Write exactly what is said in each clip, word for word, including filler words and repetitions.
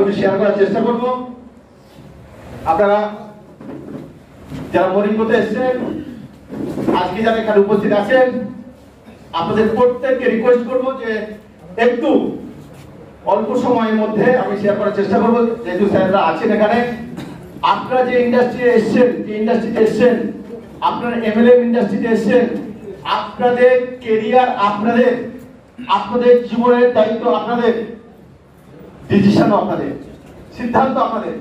সামনে শেয়ার করার চেষ্টা করব। আপনারা যারা মরিঙ্গোতে এসেছেন, আজকে যারা এখানে উপস্থিত আছেন, আপনাদের প্রত্যেককে রিকোয়েস্ট করব যে একটু অল্প সময়ের মধ্যে আমি শেয়ার করার চেষ্টা করব। যেহেতু স্যাররা আছেন এখানে, আপনারা যে ইন্ডাস্ট্রি এসেছেন, যে ইন্ডাস্ট্রিতে এসেছেন, আপনারা এমএলএম ইন্ডাস্ট্রিতে এসেছেন, আপনাদের কেরিয়ার আপনাদের, আপনাদের জীবনের দায়িত্ব আপনাদের, ডিসিশন আপনাদের, সিদ্ধান্ত আপনাদের।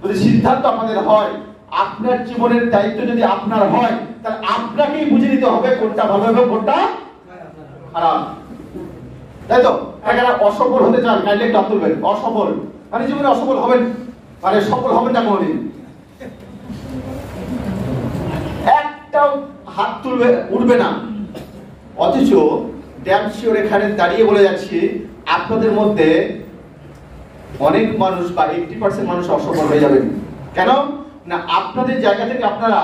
যদি সিদ্ধান্ত আপনাদের হয়, আপনার জীবনের দায়িত্ব যদি আপনার হয়, তাহলে আপনাকেই বুঝে নিতে হবে কোনটা ভালো এবং কোনটা খারাপ, তাই তো? যারা অসফল হতে চান কাইন্ডলি আব্দুল ভাই, অসফল মানে জীবনে অসফল হবেন, মানে সফল হবেন না কোনোদিন, একটাও হাত তুলবে উঠবে না। অথচ ড্যামশিওর এখানে দাঁড়িয়ে বলে যাচ্ছি, আপনাদের মধ্যে অনেক মানুষ বা এইটি পার্সেন্ট মানুষ অসফল হয়ে যাবেন। কেন না আপনাদের জায়গা থেকে আপনারা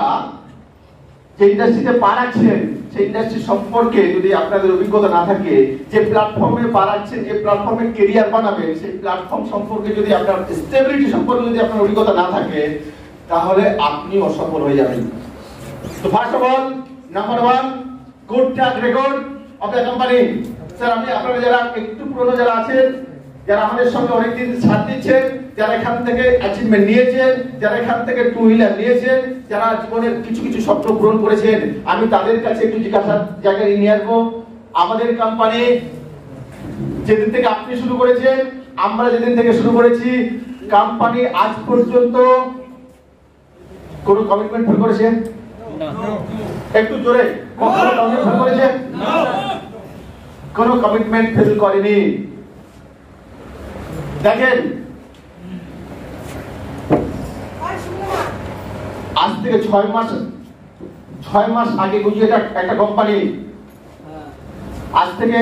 যে ইন্ডাস্ট্রিতে পা রাখছেন, সেই ইন্ডাস্ট্রি সম্পর্কে যদি আপনাদের অভিজ্ঞতা না থাকে, যে প্ল্যাটফর্মে পা রাখছেন, যে প্ল্যাটফর্মে কেরিয়ার বানাবেন, সেই প্ল্যাটফর্ম সম্পর্কে যদি আপনার স্টেবিলিটি সম্পর্কে যদি আপনার অভিজ্ঞতা না থাকে, তাহলে আপনি অসফল হয়ে যাবেন। তো first of all, number one, good track record of the company. Sir আপনি, আপনারা যারা একটু পুরনো যারা আছেন, যারা আমাদের সঙ্গে অনেকদিন সাথ দিচ্ছেন, যারা এখান থেকে অ্যাচিভমেন্ট নিয়েছেন, যারা এখান থেকে টু হুইলার নিয়েছেন, যারা জীবনের কিছু কিছু স্বপ্ন পূরণ করেছেন, আমি তাদের কাছে একটু জিজ্ঞাসার জায়গায় নিয়ে আসবো। আমাদের কোম্পানি যেদিন থেকে আপনি শুরু করেছেন, আমরা যেদিন থেকে শুরু করেছি, কোম্পানি আজ পর্যন্ত কোনো কমিটমেন্ট ফেল করেছে? একটু জোরে, কখনো কমিটমেন্ট ফেল করেছে? কোনো কমিটমেন্ট ফেল করেনি। দেখেন, আজ থেকে ছয় মাস ছয় মাস আগে গুজরাট একটা কোম্পানি, আজ থেকে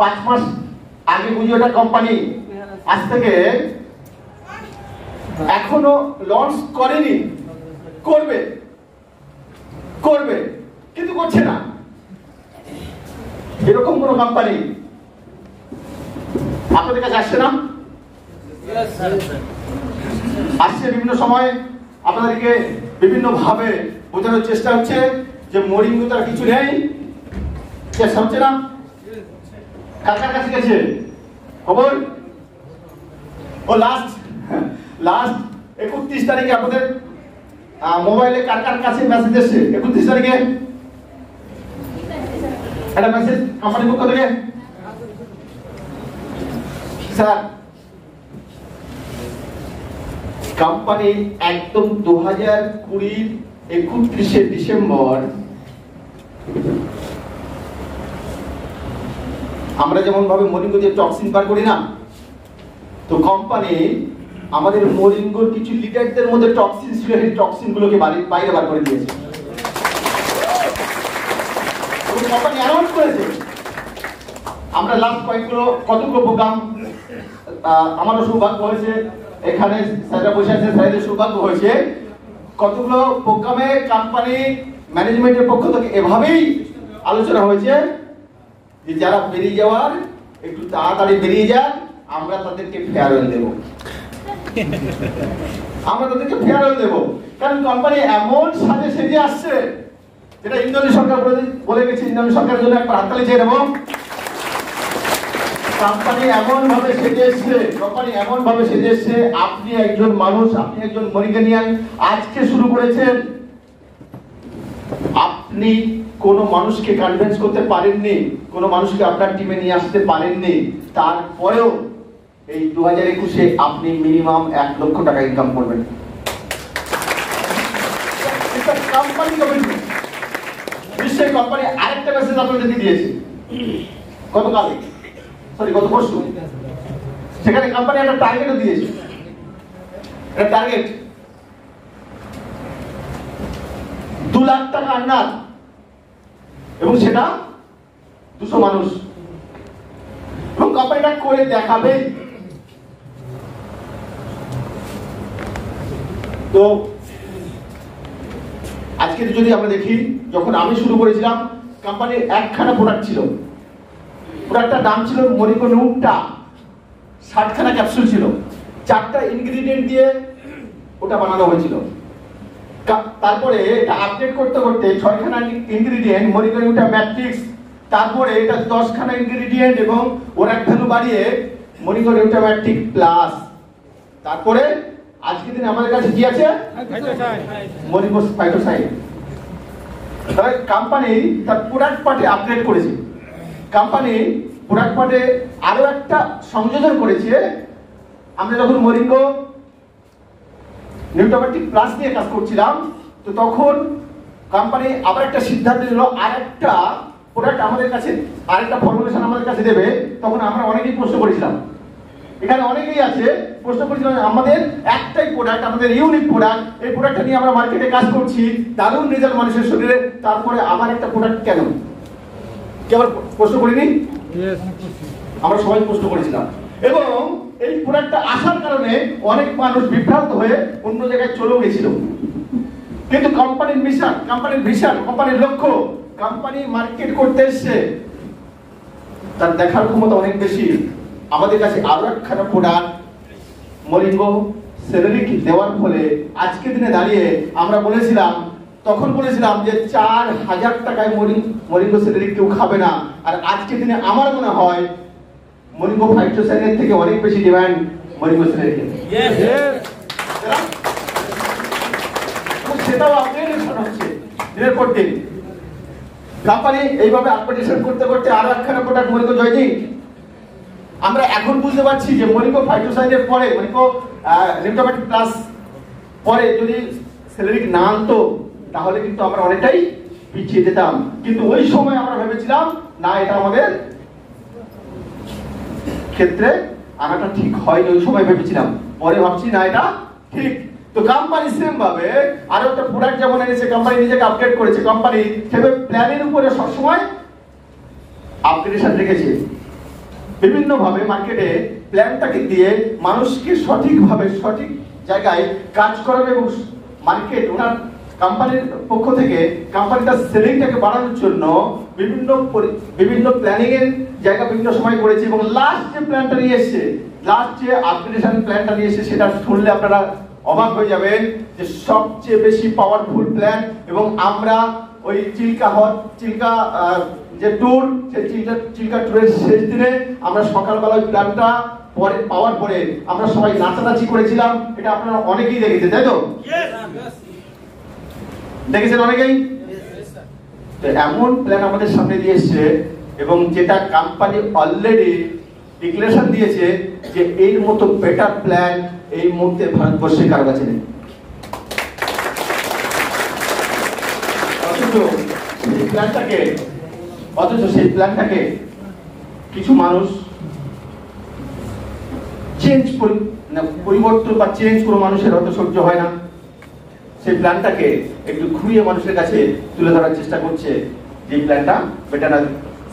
পাঁচ মাস আগে গুজরাট কোম্পানি, আজ থেকে এখনো লঞ্চ করেনি, করবে করবে কিন্তু করছে না, এরকম কোনো কোম্পানি আপনাদের কাছে আসছে না? আসছে বিভিন্ন সময়, আপনাদেরকে বিভিন্ন ভাবে বোঝানোর চেষ্টা হচ্ছে যে মরিঙ্গো তার কিছু নেই, হচ্ছে না। কার কার কাছে গেছে খবর? ও লাস্ট লাস্ট একত্রিশ তারিখে আপনাদের মোবাইলে কার কার কাছে মেসেজ এসছে? একত্রিশ তারিখে একটা মেসেজ কোম্পানির পক্ষ থেকে, স্যার কোম্পানি একদম দু হাজার কুড়ির একত্রিশে ডিসেম্বর, আমরা যেমন ভাবে মরিঙ্গো দিয়ে টক্সিন বার করি না, তো কোম্পানি আমাদের মরিঙ্গোর কিছু লিডারদের মধ্যে টক্সিন ছিল, সেই টক্সিন গুলোকে বাইরে বার করে দিয়েছে। কোম্পানি অ্যানাউন্স করেছে। আমরা লাস্ট কয়েকগুলো কতগুলো প্রোগ্রাম, আমারও সৌভাগ্য হয়েছে, এখানে স্যাররা বসে আছেন, স্যারদের সৌভাগ্য হয়েছে, কতগুলো প্রোগ্রামে কোম্পানি ম্যানেজমেন্টের পক্ষ থেকে এভাবেই আলোচনা হয়েছে যে যারা বেরিয়ে যাওয়ার একটু তাড়াতাড়ি বেরিয়ে যান, আমরা তাদেরকে ফেয়ারওয়েল দেব, আমরা তাদেরকে ফেয়ারওয়েল দেব। কারণ কোম্পানি এমন সাজে সেজে আসছে, যেটা ইন্দ্রনী সরকার বলে গেছে, ইন্দ্রনী সরকারের জন্য একটা হাততালি চেয়ে নেব। কোম্পানি এমন ভাবে সেজে এসছে, কোম্পানি এমন ভাবে সেজে এসছে, আপনি একজন মানুষ, আপনি একজন মরিঙ্গোনিয়ান, আজকে শুরু করেছেন, আপনি কোনো মানুষকে কনভিন্স করতে পারেননি, কোনো মানুষকে আপনার টিমে নিয়ে আসতে পারেননি, তারপরেও এই দু হাজার একুশে আপনি মিনিমাম এক লক্ষ টাকা ইনকাম করবেন। নিশ্চয়ই কোম্পানি আরেকটা মেসেজ আপনাদেরকে দিয়েছে গতকাল, সরি গত পরশু, সেখানে কোম্পানি একটা টার্গেটও দিয়েছে, একটা টার্গেট দু লাখ টাকা আন্ডার, এবং সেটা দুশো মানুষ, এবং কোম্পানিটা করে দেখাবে। তো আজকে যদি আমরা দেখি, যখন আমি শুরু করেছিলাম কোম্পানির একখানা প্রোডাক্ট ছিল, প্রোডাক্টটার নাম ছিল মরিঙ্গো নুটা, ষাটখানা ক্যাপসুল ছিল। चारटा इनग्रेडिएंट दिए ওটা বানানো হয়েছিল। তারপরে এটা আপডেট করতে করতে ছয়খানা ইনগ্রেডিয়েন্ট মরিঙ্গোটা ম্যাট্রিক্স, তারপরে এটা দশখানা ইনগ্রেডিয়েন্ট এবং ওর এক ভ্যালু বাড়িয়ে মরিঙ্গোটা ম্যাট্রিক প্লাস, তারপরে আজকে দিন আমাদের কাছে কি আছে মরিঙ্গো ফাইটোসাইন। তাই কোম্পানি তার প্রোডাক্ট পার্টে আপডেট করেছে, কোম্পানি প্রোডাক্ট পার্টে আরো একটা সংযোজন করেছে। আমরা যখন মরিঙ্গো নিউট্রোম্যাটিক প্লাস নিয়ে কাজ করছিলাম তো তখন কোম্পানি আবার একটা সিদ্ধান্ত নিল আরেকটা প্রোডাক্ট আমাদের কাছে আরেকটা ফর্মুলেশন আমাদের কাছে দেবে। তখন আমরা অনেকেই প্রশ্ন করেছিলাম, এখানে অনেকেই আছে প্রশ্ন করেছিলাম আমাদের একটাই প্রোডাক্ট, আমাদের ইউনিক প্রোডাক্ট, এই প্রোডাক্টটা নিয়ে আমরা মার্কেটে কাজ করছি, দারুণ রেজাল্ট মানুষের শরীরে, তারপরে আবার একটা প্রোডাক্ট কেন? কেবল প্রশ্ন করিনি, আমরা সবাই প্রশ্ন করেছিলাম। এবং এই প্রোডাক্টটা আসার কারণে অনেক মানুষ বিভ্রান্ত হয়ে অন্য জায়গায় চলে গিয়েছিল। কিন্তু কোম্পানির মিশন, কোম্পানির ভিশন, কোম্পানির লক্ষ্য, কোম্পানি মার্কেট করতে এসে তার দেখার ক্ষমতা অনেক বেশি। আমাদের কাছে আরো একখানা প্রোডাক্ট মরিঙ্গো সেলেরিক দেওয়ার ফলে আজকে দিনে দাঁড়িয়ে আমরা বলেছিলাম, তখন বলেছিলাম যে চার হাজার টাকায় মরিঙ্গো সেলেরিক কেউ খাবে না। আর আজকে দিনে আমার মনে হয় মরিঙ্গো ফাইটোসাইনের থেকে অনেক বেশি ডিমান্ড মরিঙ্গো সেলেরিকের। সেটাও আপডেট হচ্ছে দিনের পর দিন। কোম্পানি এইভাবে আপডেটেশন করতে করতে আরো একখানা প্রোডাক্ট মরিঙ্গো জয়নি। আমরা এখন বুঝতে পারছি যে মরিঙ্গো ফাইটোসাইনের পরে মরিঙ্গো নিউট্রোম্যাটিক প্লাস পরে যদি সেলেরিক না আনতো তাহলে কিন্তু আমরা অনেকটাই পিছিয়ে যেতাম। কিন্তু ওই সময় আমরা ভেবেছিলাম না, এটা আমাদের ক্ষেত্রে আনাটা ঠিক হয়নি, ওই সময় ভেবেছিলাম, পরে ভাবছি না এটা ঠিক। তো কোম্পানি সেম ভাবে আরো একটা প্রোডাক্ট যেমন এনেছে, কোম্পানি নিজেকে আপডেট করেছে, কোম্পানি সেভাবে প্ল্যানের উপরে সবসময় আপডেটেশন রেখেছে। বিভিন্ন ভাবে মার্কেটে প্ল্যানটাকে দিয়ে মানুষকে সঠিকভাবে সঠিক জায়গায় কাজ করাবে এবং মার্কেট ওনার কোম্পানির পক্ষ থেকে কোম্পানি তার সেলিংটাকে বাড়ানোর জন্য বিভিন্ন বিভিন্ন প্ল্যানিং এর জায়গা বিভিন্ন সময় করেছে। এবং লাস্ট যে প্ল্যানটা নিয়ে এসছে, লাস্ট যে আপগ্রেডেশন প্ল্যানটা নিয়ে এসছে, সেটা শুনলে আপনারা অবাক হয়ে যাবেন যে সবচেয়ে বেশি পাওয়ারফুল প্ল্যান। এবং আমরা ওই চিল্কা হট চিল্কা যে ট্যুর, সেই চিল্কা চিল্কা ট্যুরের শেষ দিনে আমরা সকালবেলা ওই প্ল্যানটা পরে পাওয়ার পরে আমরা সবাই নাচানাচি করেছিলাম। এটা আপনারা অনেকেই দেখেছেন, তাই তো? দেখেছেন অনেকেই। তো এমন প্ল্যান আমাদের সামনে দিয়ে এসছে এবং যেটা কোম্পানি অলরেডি ডিক্লারেশন দিয়েছে যে এর মতো বেটার প্ল্যান এই মুহূর্তে ভারতবর্ষে কারো কাছে নেই। অথচ সেই প্ল্যানটাকে অথচ সেই প্ল্যানটাকে কিছু মানুষ চেঞ্জ পরিবর্তন বা চেঞ্জ কোনো মানুষের অত সহ্য হয় না, সেই প্ল্যানটাকে একটু ঘুরিয়ে মানুষের কাছে তুলে ধরার চেষ্টা করছে যে প্ল্যানটা বেটার।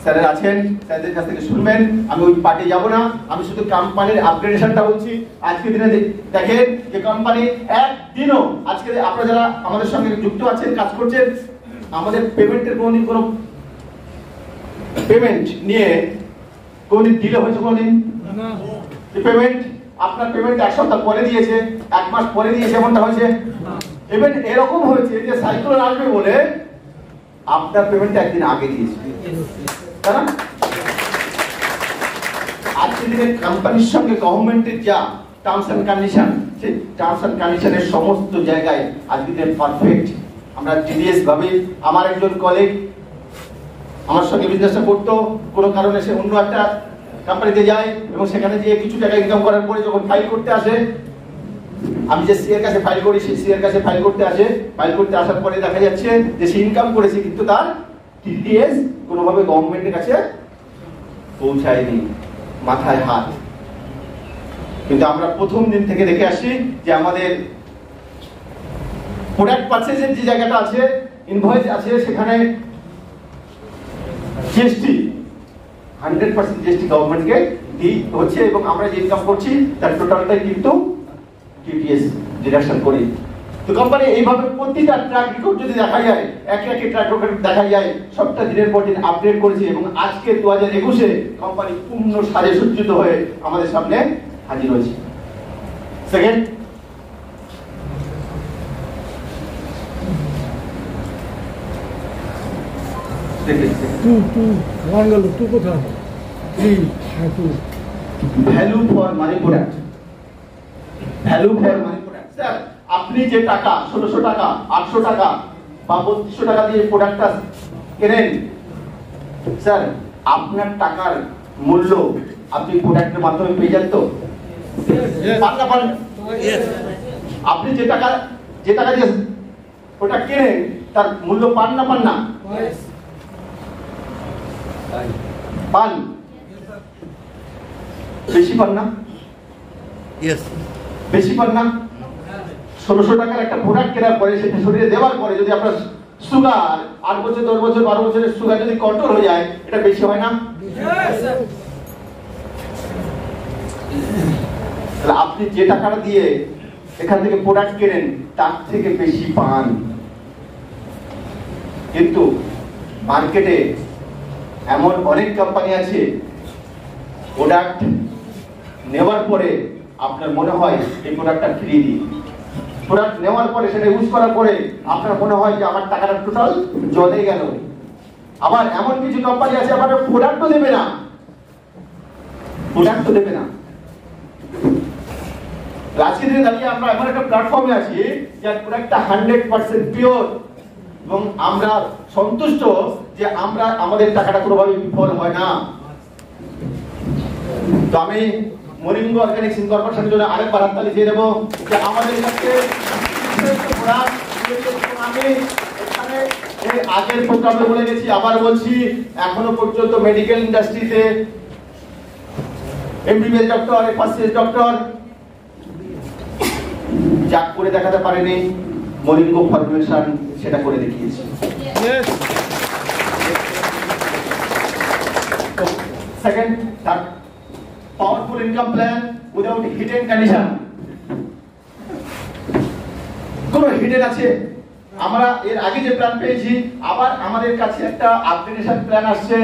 স্যারের আছেন, স্যারদের কাছ থেকে শুনবেন, আমি ওই পার্টে যাব না, আমি শুধু কোম্পানির আপগ্রেডেশনটা বলছি। আজকে দিনে দেখেন যে কোম্পানি একদিনও, আজকে আপনারা যারা আমাদের সঙ্গে যুক্ত আছেন, কাজ করছেন, আমাদের পেমেন্টের কোনোদিন কোনো পেমেন্ট নিয়ে কোনোদিন ডিলে হয়েছে? কোনোদিন পেমেন্ট, আপনার পেমেন্ট এক সপ্তাহ পরে দিয়েছে, এক মাস পরে দিয়েছে, এমনটা হয়েছে? ইভেন এরকম হয়েছে যে সাইক্লোন আসবে বলে আপনার পেমেন্ট একদিন আগে দিয়েছে, তাই না? আজকে দিনে কোম্পানির সঙ্গে গভর্নমেন্টের যা টার্মস অ্যান্ড কন্ডিশন, সেই টার্মস অ্যান্ড কন্ডিশনের সমস্ত জায়গায় আজকে দিনে পারফেক্ট। আমরা টিডিএস ভাবে, আমার একজন কলিগ আমার সঙ্গে বিজনেসটা করতো, কোনো কারণে সে অন্য একটা কোম্পানিতে যায় এবং সেখানে গিয়ে কিছু টাকা ইনকাম করার পরে যখন ফাইল করতে আসে, আমি যে সি এর কাছে ফাইল করি, সে সি এর কাছে ফাইল করতে আসে, ফাইল করতে আসার পরে দেখা যাচ্ছে যে সে ইনকাম করেছে কিন্তু তার টিডিএস কোনোভাবে গভর্নমেন্টের কাছে পৌঁছায়নি। মাথায় হাত। কিন্তু আমরা প্রথম দিন থেকে দেখে আসি যে আমাদের প্রোডাক্ট পারচেজের যে জায়গাটা আছে, ইনভয়েস আছে, সেখানে জিএসটি হান্ড্রেড পার্সেন্ট জিএসটি গভর্নমেন্টকে দিয়ে হচ্ছে এবং আমরা যে ইনকাম করছি তার টোটালটাই কিন্তু টিডিএস ডিডাকশন করি। তো কোম্পানি এইভাবে প্রতিটা ট্র্যাক রেকর্ড যদি দেখা যায়, একে একে ট্র্যাক রেকর্ড দেখা যায়, সবটা দিনের পর দিন আপডেট করেছে এবং আজকে দু হাজার একুশে কোম্পানি পূর্ণ সাজে সজ্জিত হয়ে আমাদের সামনে হাজির হয়েছে। सेकेंड टू टू वांगल टू को था three two value for money product value for money product sir আপনি যে টাকা सोलह सौ টাকা आठ सौ টাকা বা बत्तीस सौ টাকা দিয়ে প্রোডাক্টটা কিনেন স্যার আপনার টাকার মূল্য আপনি প্রোডাক্টের মাধ্যমে পেয়ে যান তো মাননা পারেন यस আপনি যে টাকা যে টাকা দিয়ে প্রোডাক্ট কিনেন তার মূল্য পান না পান না यस पान बेशी पन्ना यस बेशी पन्ना सोलह सौ টাকার একটা প্রোডাক্ট কেনার পরে সেটা শরীরে দেওয়ার পরে যদি আপনার সুগার आठ বছর दस বছর बारह বছরের সুগার যদি কন্ট্রোল হয়ে যায় এটা বেশি হয় না তাহলে আপনি যে টাকাটা দিয়ে এখান থেকে প্রোডাক্ট কিনেন তার থেকে বেশি পান কিন্তু মার্কেটে এমন অনেক কোম্পানি আছে প্রোডাক্ট নেওয়ার পরে আপনার মনে হয় এই প্রোডাক্টটা ফ্রি দিই প্রোডাক্ট নেওয়ার পরে সেটা ইউজ করার পরে আপনার মনে হয় যে আমার টাকাটা টোটাল জলে গেল আবার এমন কিছু কোম্পানি আছে আপনার প্রোডাক্টও দেবে না প্রোডাক্টও দেবে না আজকের দিনে দাঁড়িয়ে আমরা এমন একটা প্ল্যাটফর্মে আছি যার প্রোডাক্টটা হান্ড্রেড পার্সেন্ট পিওর এবং আমরা সন্তুষ্ট যে আমরা আমাদের টাকাটা কোনোভাবে বিফল হয় না তো আমি मोरिंगो ऑर्गेनिक्स इनकॉर्पोरेशन जो आगे बढ़ाता लीजिए देव कि हमारे सबसे आगे प्रोग्रामे बोले गेছি আবার বলছি এখনো পর্যন্ত মেডিকেল ইন্ডাস্ট্রিতে এমবিবিএস ডক্টর এফএসএস ডক্টর যা করে দেখাতে পারেনি मोरिंगो फॉर्मुलेशन সেটা করে দেখিয়েছে yes second third powerful income plan without hidden condition কোন hidden আছে আমরা এর আগে যে প্ল্যান পেয়েছি আবার আমাদের কাছে একটা আপগ্রেডেশন প্ল্যান আসছে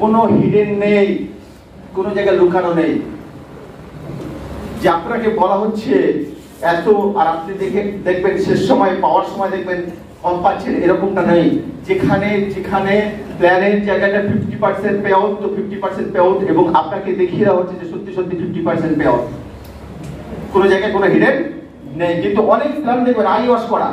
কোনো hidden নেই কোনো জায়গা লুকানো নেই যে আপনাকে বলা হচ্ছে এত আর আপনি দেখে দেখবেন শেষ সময় পাওয়ার সময় দেখবেন কম পাচ্ছেন এরকমটা নেই যেখানে যেখানে প্ল্যানের জায়গাটা পঞ্চাশ পার্সেন্ট পে আউট তো পঞ্চাশ পার্সেন্ট পে আউট এবং আপনাকে দেখিয়ে দেওয়া হচ্ছে যে সত্যি সত্যি পঞ্চাশ পার্সেন্ট পে আউট কোনো জায়গায় কোনো হিডেন নেই কিন্তু অনেক প্ল্যান দেখবেন আই ওয়াশ করা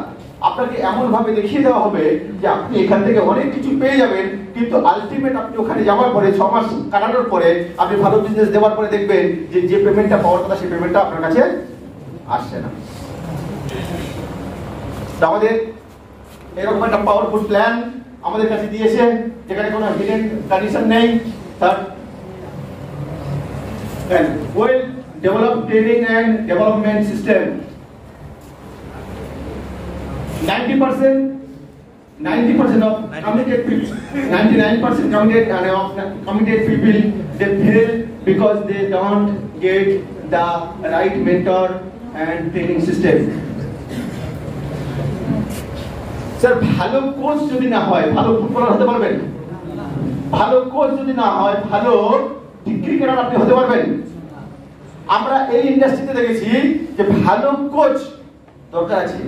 আপনাকে এমন ভাবে দেখিয়ে দেওয়া হবে যে আপনি এখান থেকে অনেক কিছু পেয়ে যাবেন কিন্তু আলটিমেট আপনি ওখানে যাওয়ার পরে ছয় মাস কাটানোর পরে আপনি ভালো বিজনেস দেওয়ার পরে দেখবেন যে যে পেমেন্টটা পাওয়ার কথা সেই পেমেন্টটা আপনার কাছে আসছে না আমাদের এরকম একটা পাওয়ারফুল প্ল্যান আমাদের কাছে দিয়েছে যেখানে কোনো হিডেন কন্ডিশন নেই তার well develop training and development system ninety percent ninety percent of committed people ninety-nine percent committed and of committed people they fail because they don't get the right mentor and training system sir ভালো coach যদি না হয় ভালো footballer হতে পারবেন ভালো coach যদি না হয় ভালো ক্রিকেটার আপনি হতে পারবেন আমরা এই ইন্ডাস্ট্রিতে দেখেছি যে ভালো কোচ দরকার আছে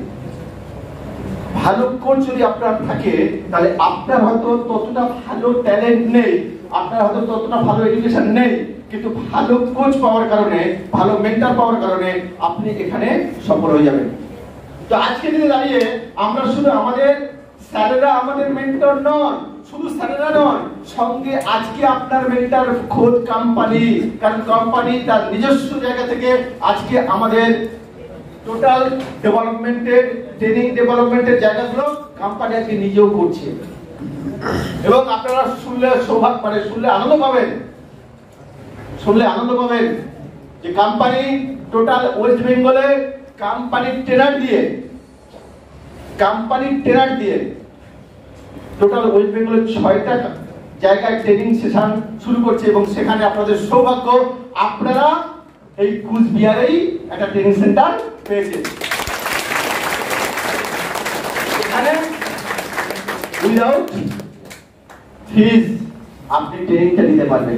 ভালো কোচ যদি আপনার থাকে তাহলে আপনার হয়তো ততটা ভালো ট্যালেন্ট নেই আপনার হয়তো ততটা ভালো এডুকেশন নেই কিন্তু ভালো কোচ পাওয়ার কারণে ভালো মেন্টর পাওয়ার কারণে আপনি এখানে সফল হয়ে যাবেন तो आज के दिन दाड़िए আমরা শুধু আমাদের স্যারেরা আমাদের মেন্টর নন শুধু স্যারেরা নন সঙ্গে আজকে আপনার মেন্টর খোদ কোম্পানি কারণ কোম্পানি তার নিজস্ব জায়গা থেকে আজকে আমাদের টোটাল ডেভেলপমেন্টের ট্রেনিং ডেভেলপমেন্টের জায়গাগুলো কোম্পানি আজকে নিজেও করছে এবং আপনারা শুনলে সৌভাগ্য মানে শুনলে আনন্দ পাবেন শুনলে আনন্দ পাবেন যে কোম্পানি টোটাল ওয়েস্ট বেঙ্গলে कंपनी टेनर दिए कंपनी टेनर दिए टोटल वेस्ट बेंगल छयटा जगह ट्रेनिंग सेशन शुरू करছে এবং সেখানে আপনাদের সৌভাগ্য আপনারা এই কুচবিহারেই একটা ট্রেনিং সেন্টার পেয়েছেন এখানে উইদাউট ফিজ আপনি ট্রেনিংটা নিতে পারবেন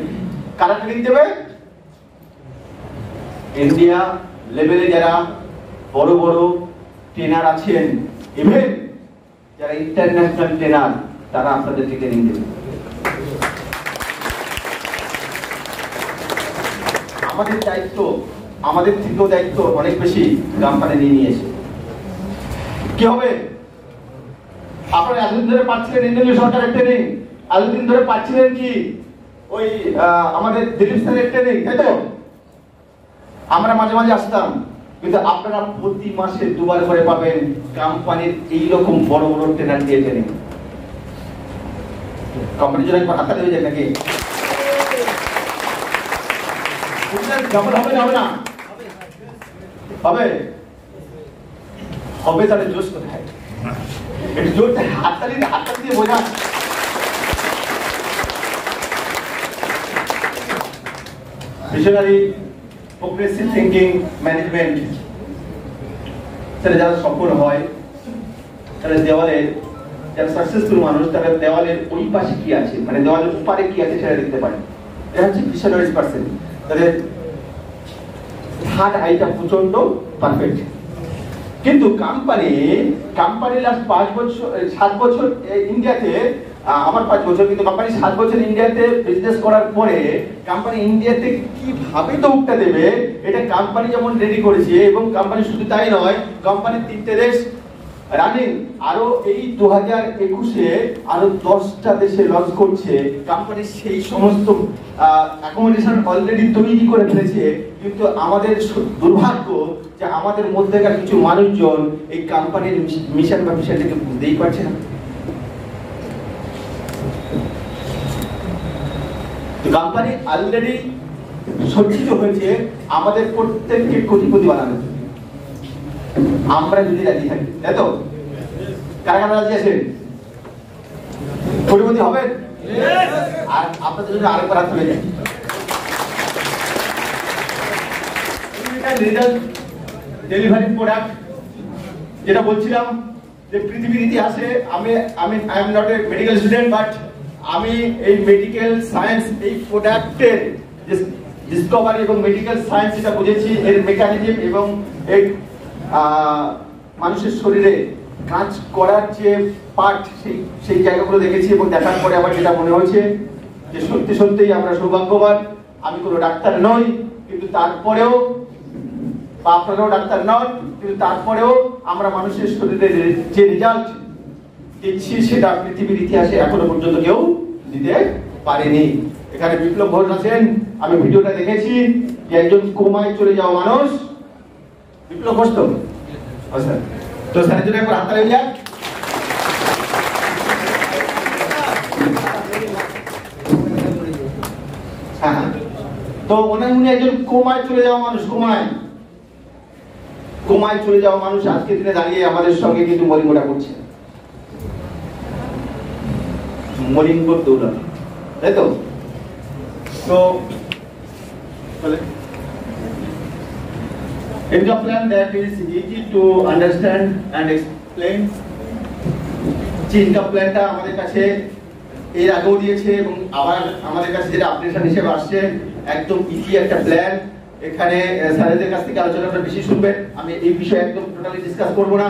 কারা ট্রেনিং দেবে इंडिया लेभेले जरा बड़ बड़ ट्रेनार आछेन इभेन जरा इंटरनैशनल ट्रेनार तारा आपनादेरके ट्रेनिंग देबे। আমাদের দায়িত্ব আমাদের থেকে দায়িত্ব অনেক বেশি কোম্পানি নিয়ে নিয়েছে। কি হবে আপনারা এতদিন ধরে পাচ্ছিলেন ইন্ডিয়া সরকার একটা নেই, এতদিন ধরে পাচ্ছিলেন কি ওই আমাদের দিলীপ স্যার একটা নেই, তাই তো আমরা মাঝে মাঝে আসতাম, কিন্তু আপনারা প্রতি মাসে দুবার করে পাবেন কোম্পানির এই রকম বড় বড় টেন্ডার দিয়ে নেই। কোম্পানির জন্য একবার হাত দিয়ে যান নাকি सफल হয় তাহলে দেওয়ালে যারা সাকসেসফুল মানুষ তারা দেওয়ালের ওই পাশে কি আছে মানে দেওয়ালের উপরে কি আছে সেটা দেখতে পারে। এটা হচ্ছে ভিশনারি পারসন, তাদের হার্ট আইটা প্রচন্ড পারফেক্ট, কিন্তু কোম্পানি কোম্পানি লাস্ট পাঁচ বছর সাত বছর ইন্ডিয়াতে আমার পাঁচ বছর কিন্তু কোম্পানি সাত বছর ইন্ডিয়াতে বিজনেস করার পরে কোম্পানি ইন্ডিয়াতে কিভাবে দৌড়টা দেবে এটা কোম্পানি যেমন রেডি করেছে, এবং কোম্পানি শুধু তাই নয় কোম্পানি তিনটে দেশ রানিং আরো এই দু হাজার একুশে আরো দশটা দেশে লঞ্চ করছে। কোম্পানি সেই সমস্ত অ্যাকোমোডেশন অলরেডি তৈরি করে ফেলেছে, কিন্তু আমাদের দুর্ভাগ্য যে আমাদের মধ্যেকার কিছু মানুষজন এই কোম্পানির মিশন বা মিশনটাকে বুঝতেই পারছে না। কোম্পানি অলরেডি সজ্জিত হয়েছে আমাদের প্রত্যেককে কোটিপতি বানানো, আমরা যদি রাজি থাকি, তাই তো কারা কারা রাজি আছেন কোটিপতি হবেন? আর আপনাদের জন্য আরেকবার হাত তুলে যাই। রিজাল্ট ডেলিভারি প্রোডাক্ট যেটা বলছিলাম যে পৃথিবীর ইতিহাসে আমি আমি I am not a medical student, but আমি এই মেডিকেল সায়েন্স এই প্রোডাক্টের ডিসকভারি এবং মেডিকেল সায়েন্স যেটা বুঝেছি এর মেকানিজম এবং এর মানুষের শরীরে কাজ করার যে পার্ট সেই সেই জায়গাগুলো দেখেছি, এবং দেখার পরে আমার যেটা মনে হয়েছে যে সত্যি সত্যিই আমরা সৌভাগ্যবান। আমি কোনো ডাক্তার নই, কিন্তু তারপরেও বা আপনারাও ডাক্তার নন, কিন্তু তারপরেও আমরা মানুষের শরীরে যে রেজাল্ট দিচ্ছি সেটা পৃথিবীর ইতিহাসে এখনো পর্যন্ত কেউ দিতে পারেনি। এখানে বিপ্লব ঘোষ আছেন, আমি ভিডিওটা দেখেছি যে একজন কোমায় চলে যাওয়া মানুষ বিপ্লব ঘোষ তো স্যার, তো স্যার জন্য একবার হাততালি হয়ে যাক। হ্যাঁ তো ওনার উনি একজন কোমায় চলে যাওয়া মানুষ, কোমায় কোমায় চলে যাওয়া মানুষ আজকে দিনে দাঁড়িয়ে আমাদের সঙ্গে কিন্তু মরিঙ্গোটা করছে, মরিঙ্গোর দৌলত, তাই তো তো It's a plan that is easy to understand and explain. Change of plan টা আমাদের কাছে এর আগেও দিয়েছে এবং আবার আমাদের কাছে যেটা আপডেশন হিসেবে আসছে একদম ইজি একটা প্ল্যান। এখানে স্যারদের কাছ থেকে আলোচনা আপনারা বেশি শুনবেন, আমি এই বিষয়ে একদম টোটালি ডিসকাস করব না।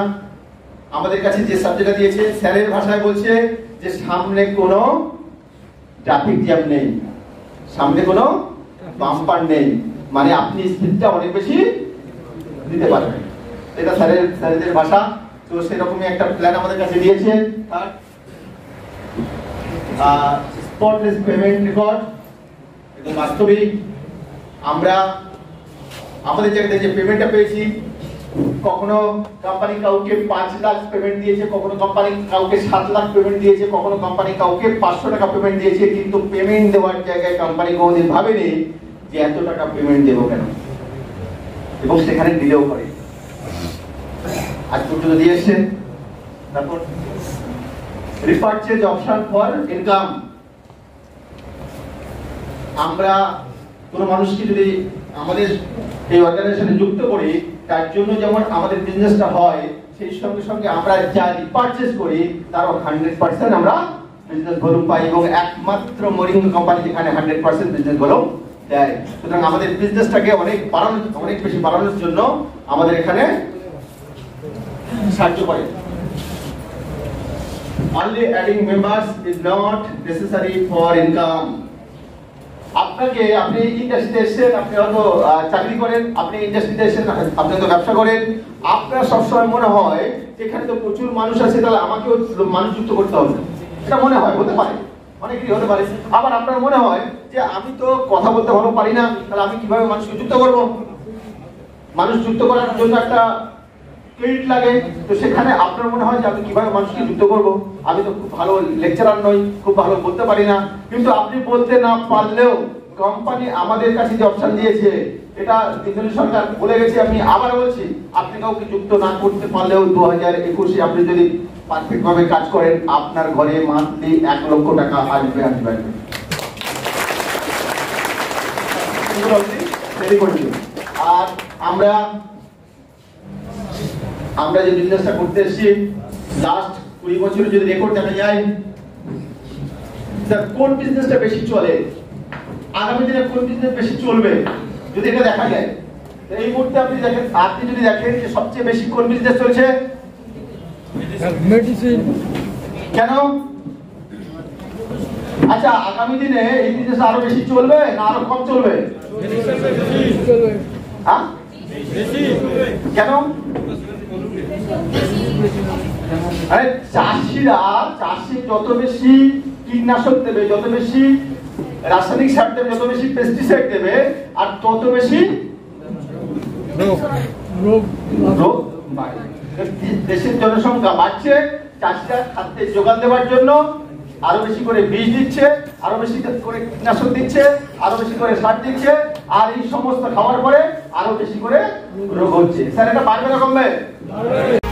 আমাদের কাছে যে সাবজেক্টটা দিয়েছে স্যারের ভাষায় বলছে যে সামনে কোনো ট্রাফিক জ্যাম নেই, সামনে কোনো বাম্পার নেই, মানে আপনি স্পিডটা অনেক বেশি দিতে পারবেন, এটা স্যারের স্যারদের ভাষা। তো সেরকমই একটা প্ল্যান আমাদের কাছে দিয়েছে। তার স্পটলেস পেমেন্ট রেকর্ড একদম বাস্তবিক, আমরা আমাদের জায়গাতে যে পেমেন্টটা পেয়েছি কখনো কোম্পানি কাউকে পাঁচ লাখ পেমেন্ট দিয়েছে, কখনো কোম্পানি কাউকে সাত লাখ পেমেন্ট দিয়েছে, কখনো কোম্পানি কাউকে পাঁচশো টাকা পেমেন্ট দিয়েছে, কিন্তু পেমেন্ট দেওয়ার জায়গায় কোম্পানি কোনোদিন ভাবেনি যে এত টাকা পেমেন্ট দেবো কেন, এবং সেখানে দিলেও করে আজ পর্যন্ত দিয়ে এসেছে। তারপর রিপারচেজ অপশন ফর ইনকাম, আমরা কোনো মানুষকে যদি আমাদের এই অর্গানাইজেশনে যুক্ত করি তার জন্য যেমন আমাদের বিজনেসটা হয় সেই সঙ্গে সঙ্গে আমরা যা রিপারচেজ করি তারও হান্ড্রেড পার্সেন্ট আমরা বিজনেস ভলিউম পাই, এবং একমাত্র মরিঙ্গো কোম্পানি যেখানে হান্ড্রেড পার্সেন্ট বিজনেস ভলিউম দেয়। সুতরাং আমাদের বিজনেসটাকে অনেক বাড়ানো অনেক বেশি বাড়ানোর জন্য আমাদের এখানে সাহায্য করে। Only adding members is not necessary for income. আপনাকে আপনি ইন্ডাস্ট্রিতে এসেছেন, আপনি হয়তো চাকরি করেন, আপনি ইন্ডাস্ট্রিতে এসেছেন, আপনি তো ব্যবসা করেন, আপনার সবসময় মনে হয় এখানে তো প্রচুর মানুষ আছে, তাহলে আমাকেও মানুষ যুক্ত করতে হবে। এটা মনে হয়, হতে পারে, অনেকেরই হতে পারে। আবার আপনার মনে হয় যে আমি তো কথা বলতে ভালো পারি না, তাহলে আমি কিভাবে মানুষকে যুক্ত করবো? মানুষ যুক্ত করার জন্য একটা ক্রেডিট লাগে, তো সেখানে আপনার মনে হয় যে আমি কিভাবে মানুষকে যুক্ত করবো, আমি তো খুব ভালো লেকচারার নই, খুব ভালো বলতে পারি না। কিন্তু আপনি বলতে না পারলেও কোম্পানি আমাদের কাছে যে অপশন দিয়েছে, এটা কেন্দ্রীয় সরকার বলে গেছে। আমি আবার বলছি, আপনি কাউকে যুক্ত না করতে পারলেও দু হাজার একুশে আপনি যদি পারফেক্ট ভাবে কাজ করেন, আপনার ঘরে মান্থলি এক লক্ষ টাকা আসবে আসবে আর আমরা আমরা যে বিজনেসটা করতে এসেছি লাস্ট কুড়ি বছরে যদি রেকর্ড দেখা যায়, কোন বিজনেসটা বেশি চলে, আগামী দিনে কোন বিজনেস বেশি চলবে, যদি এটা দেখা যায় এই মুহূর্তে আপনি দেখেন, আপনি যদি দেখেন যে সবচেয়ে বেশি কোন বিজনেস চলছে, মেডিসিন। কেন? আচ্ছা, আগামী দিনে এই বিজনেস আরো বেশি চলবে না আরো কম চলবে? হ্যাঁ, কেন? আরে চাষিরা, চাষি যত বেশি কীটনাশক দেবে, যত বেশি রাসায়নিক সার দেবে, যত বেশি পেস্টিসাইড দেবে, আর তত বেশি দেশের জনসংখ্যা বাড়ছে, চাষিরা খাদ্যের যোগান দেওয়ার জন্য আরো বেশি করে বীজ দিচ্ছে, আরো বেশি করে কীটনাশক দিচ্ছে, আরো বেশি করে সার দিচ্ছে, আর এই সমস্ত খাওয়ার পরে আরো বেশি করে রোগ হচ্ছে। স্যার, এটা বাড়বে না কমবে?